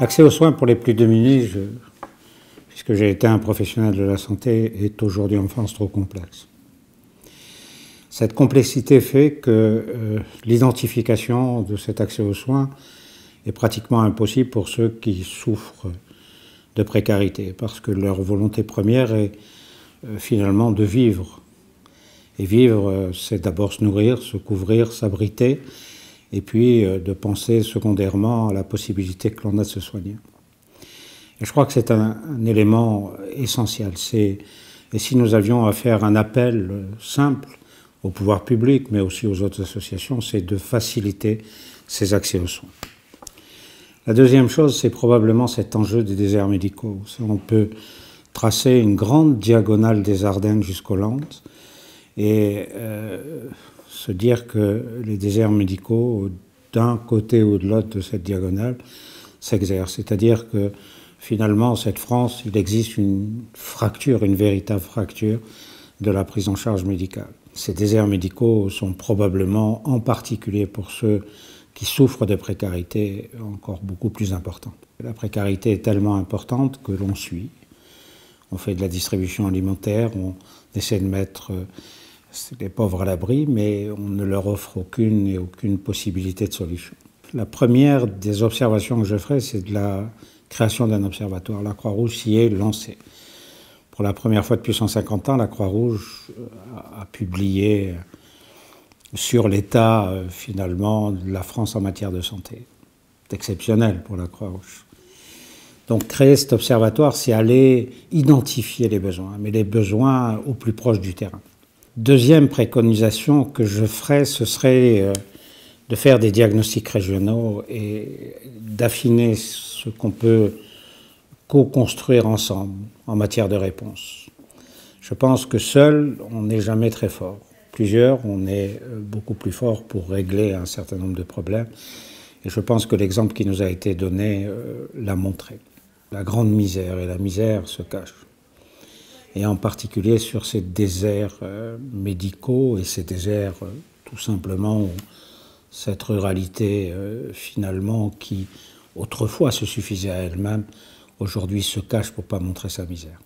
L'accès aux soins pour les plus démunis, puisque j'ai été un professionnel de la santé, est aujourd'hui en France trop complexe. Cette complexité fait que l'identification de cet accès aux soins est pratiquement impossible pour ceux qui souffrent de précarité, parce que leur volonté première est finalement de vivre. Et vivre, c'est d'abord se nourrir, se couvrir, s'abriter, et puis de penser secondairement à la possibilité que l'on a de se soigner. Et je crois que c'est un élément essentiel. Et si nous avions à faire un appel simple au pouvoir public, mais aussi aux autres associations, c'est de faciliter ces accès aux soins. La deuxième chose, c'est probablement cet enjeu des déserts médicaux. On peut tracer une grande diagonale des Ardennes jusqu'aux Landes et se dire que les déserts médicaux, d'un côté ou de l'autre de cette diagonale, s'exercent. C'est-à-dire que finalement, cette France, il existe une fracture, une véritable fracture de la prise en charge médicale. Ces déserts médicaux sont probablement, en particulier pour ceux qui souffrent de précarité, encore beaucoup plus importants. La précarité est tellement importante que l'on suit. On fait de la distribution alimentaire, on essaie de mettre les pauvres à l'abri, mais on ne leur offre aucune possibilité de solution. La première des observations que je ferai, c'est de la création d'un observatoire. La Croix-Rouge s'y est lancée. Pour la première fois depuis 150 ans, la Croix-Rouge a publié sur l'état, finalement, de la France en matière de santé. C'est exceptionnel pour la Croix-Rouge. Donc créer cet observatoire, c'est aller identifier les besoins, mais les besoins au plus proche du terrain. Deuxième préconisation que je ferais, ce serait de faire des diagnostics régionaux et d'affiner ce qu'on peut co-construire ensemble en matière de réponse. Je pense que seul, on n'est jamais très fort. Plusieurs, on est beaucoup plus fort pour régler un certain nombre de problèmes. Et je pense que l'exemple qui nous a été donné l'a montré. La grande misère et la misère se cachent. Et en particulier sur ces déserts médicaux et ces déserts tout simplement où cette ruralité finalement qui autrefois se suffisait à elle-même, aujourd'hui se cache pour ne pas montrer sa misère.